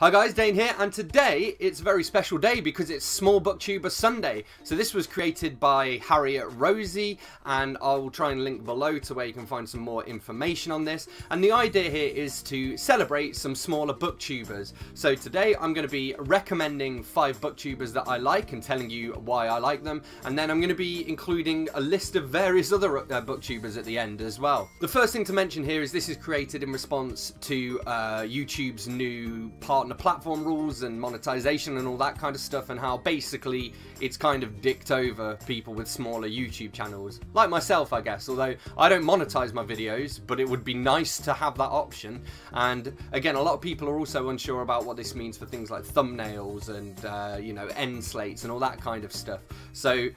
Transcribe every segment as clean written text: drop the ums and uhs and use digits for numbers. Hi guys, Dane here, and today it's a very special day because it's Small Booktuber Sunday. So this was created by Harriet Rosie, and I'll try and link below to where you can find some more information on this. And the idea here is to celebrate some smaller booktubers. So today I'm going to be recommending 5 booktubers that I like and telling you why I like them. And then I'm going to be including a list of various other booktubers at the end as well. The first thing to mention here is this is created in response to YouTube's new partner the platform rules and monetization and all that kind of stuff, and how basically it's kind of dicked over people with smaller YouTube channels like myself, I guess, although I don't monetize my videos, but it would be nice to have that option. And again, a lot of people are also unsure about what this means for things like thumbnails and you know, end slates and all that kind of stuff. So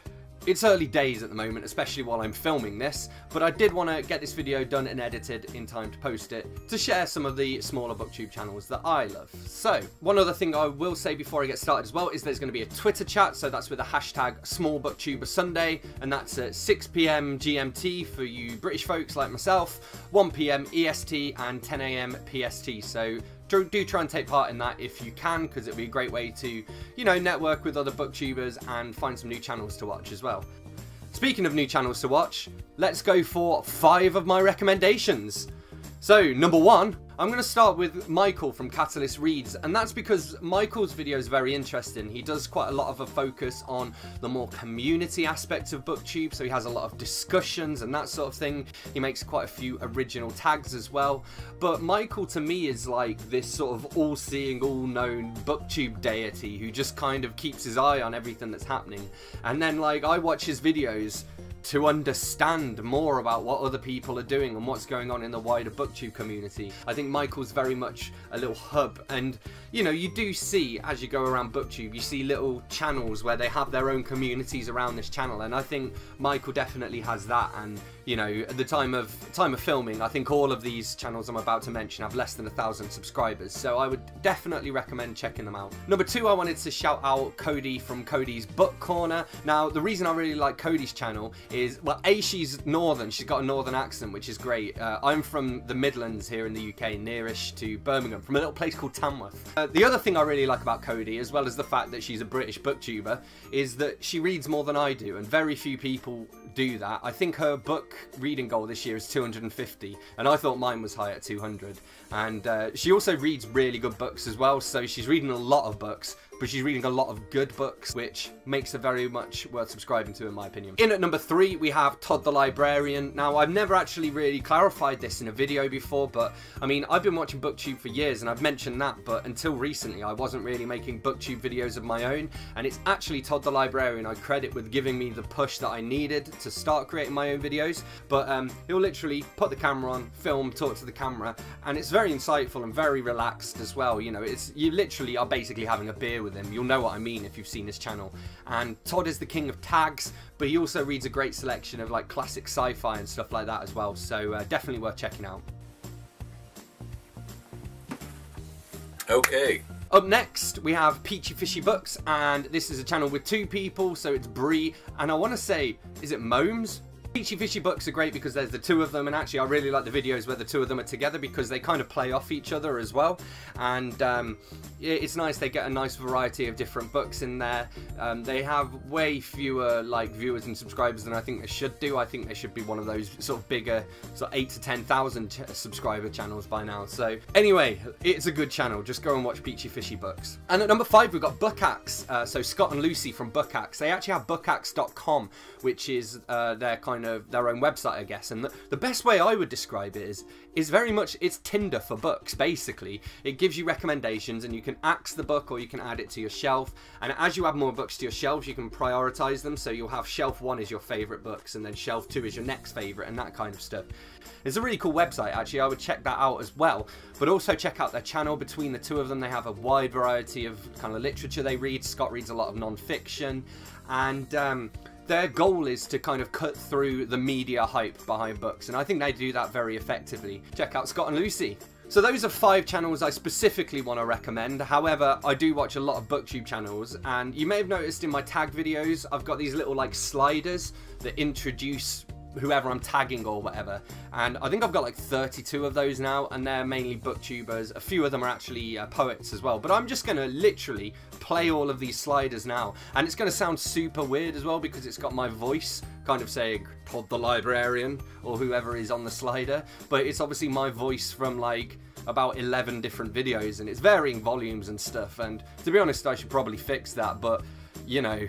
it's early days at the moment, especially while I'm filming this, but I did want to get this video done and edited in time to post it, to share some of the smaller booktube channels that I love. So, one other thing I will say before I get started as well is there's going to be a Twitter chat, so that's with the hashtag SmallBooktuberSunday, and that's at 6 PM GMT for you British folks like myself, 1 PM EST and 10 AM PST, so do try and take part in that if you can, because it'll be a great way to, you know, network with other booktubers and find some new channels to watch as well. Speaking of new channels to watch, let's go for 5 of my recommendations. So, number 1, I'm going to start with Michael from Catalyst Reads, and that's because Michael's video is very interesting. He does quite a lot of a focus on the more community aspects of BookTube, so he has a lot of discussions and that sort of thing. He makes quite a few original tags as well, but Michael to me is like this sort of all-seeing, all-known BookTube deity who just kind of keeps his eye on everything that's happening. And then, like, I watch his videos to understand more about what other people are doing and what's going on in the wider BookTube community. I think Michael's very much a little hub, and you know, you do see, as you go around BookTube, you see little channels where they have their own communities around this channel, and I think Michael definitely has that. And you know, at the time of filming, I think all of these channels I'm about to mention have less than 1,000 subscribers, so I would definitely recommend checking them out. Number 2, I wanted to shout out Cody from Codie's Book Corner. Now, the reason I really like Cody's channel is, well, A, she's northern, she's got a northern accent, which is great. I'm from the Midlands here in the UK, nearish to Birmingham, from a little place called Tamworth. The other thing I really like about Cody, as well as the fact that she's a British booktuber, is that she reads more than I do, and very few people do that. I think her book reading goal this year is 250, and I thought mine was high at 200. And she also reads really good books as well, so she's reading a lot of books, but she's reading a lot of good books, which makes her very much worth subscribing to, in my opinion. In at number 3, we have Todd the Librarian. Now, I've never actually really clarified this in a video before, but I mean, I've been watching BookTube for years, and I've mentioned that, but until recently, I wasn't really making BookTube videos of my own, and it's actually Todd the Librarian I credit with giving me the push that I needed to start creating my own videos. But he'll literally put the camera on, film, talk to the camera, and it's very insightful and very relaxed as well. You know, it's, you literally are basically having a beer with them. You'll know what I mean if you've seen this channel. And Todd is the king of tags, but he also reads a great selection of like classic sci-fi and stuff like that as well, so definitely worth checking out. Okay. Up next, we have Peachy Fishy Books, and this is a channel with 2 people, so it's Bree, and I want to say, is it Moams? Peachy Fishy Books are great because there's the 2 of them, and actually I really like the videos where the 2 of them are together because they kind of play off each other as well. And it's nice, they get a nice variety of different books in there. They have way fewer like viewers and subscribers than I think they should do. I think they should be one of those sort of bigger sort of 8,000 to 10,000 subscriber channels by now. So anyway, it's a good channel, just go and watch Peachy Fishy Books. And at number 5 we've got Bookaxe, so Scott and Lucy from Bookaxe. They actually have Bookaxe.com, which is their kind of their own website, I guess, and the best way I would describe it is very much, it's Tinder for books. Basically, it gives you recommendations, and you can axe the book or you can add it to your shelf, and as you add more books to your shelves, you can prioritize them, so you'll have shelf 1 is your favorite books, and then shelf 2 is your next favorite, and that kind of stuff. It's a really cool website, actually. I would check that out as well, but also check out their channel. Between the 2 of them, they have a wide variety of kind of literature they read. Scott reads a lot of non-fiction, and their goal is to kind of cut through the media hype behind books, and I think they do that very effectively. Check out Scott and Lucy. So those are 5 channels I specifically want to recommend. However, I do watch a lot of BookTube channels, and you may have noticed in my tag videos, I've got these little like sliders that introduce whoever I'm tagging or whatever. And I think I've got like 32 of those now, and they're mainly booktubers. A few of them are actually poets as well. But I'm just going to literally play all of these sliders now. And it's going to sound super weird as well, because it's got my voice kind of saying Todd the Librarian or whoever is on the slider. But it's obviously my voice from like about 11 different videos, and it's varying volumes and stuff. And to be honest, I should probably fix that, but you know,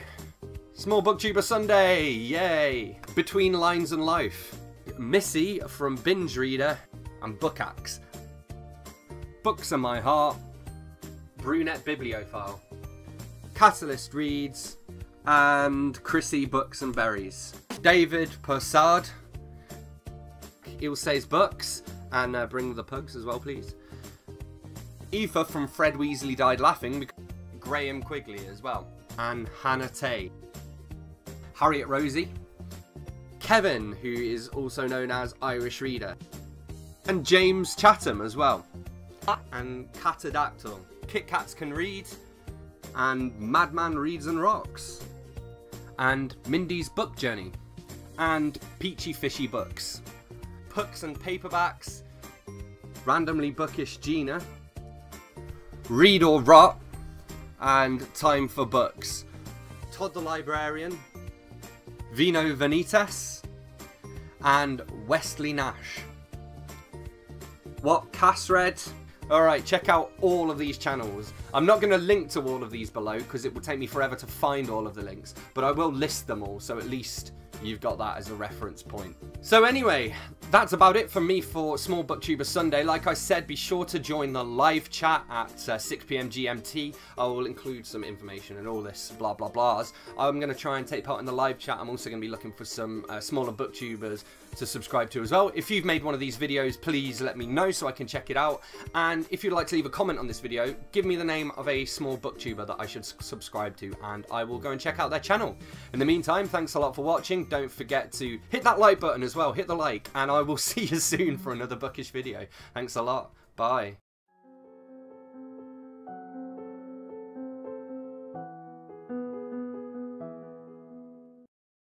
Small Booktuber Sunday, yay! Between Lines and Life, Missy from Binge Reader and Bookaxe. Books Are My Heart, Brunette Bibliophile, Catalyst Reads, and Chrissy Books and Berries. David Persaud, Il Says Books, and Bring the Pugs as well, please. Aoife from Fred Weasley Died Laughing, Graham Quigley as well, and Hannah Tay. Harriet Rosie, Kevin, who is also known as Irish Reader, and James Chatham as well, and Katadactyl, Kit Kats Can Read, and Madman Reads and Rocks, and Mindy's Book Journey, and Peachy Fishy Books, Pucks and Paperbacks, Randomly Bookish Gina, Read or Rot, and Time for Books, Todd the Librarian, Vino Venitas, and Westley Nash. What Cass Read. Alright, check out all of these channels. I'm not going to link to all of these below because it will take me forever to find all of the links, but I will list them all, so at least you've got that as a reference point. So anyway, that's about it from me for Small Booktuber Sunday. Like I said, be sure to join the live chat at 6 PM GMT. I will include some information and all this blah blah blahs. I'm going to try and take part in the live chat. I'm also going to be looking for some smaller booktubers to subscribe to as well. If you've made one of these videos, please let me know so I can check it out. And if you'd like to leave a comment on this video, give me the name of a small booktuber that I should subscribe to, and I will go and check out their channel. In the meantime, thanks a lot for watching. Don't forget to hit that like button as well, hit the like, and I will see you soon for another bookish video. Thanks a lot, bye.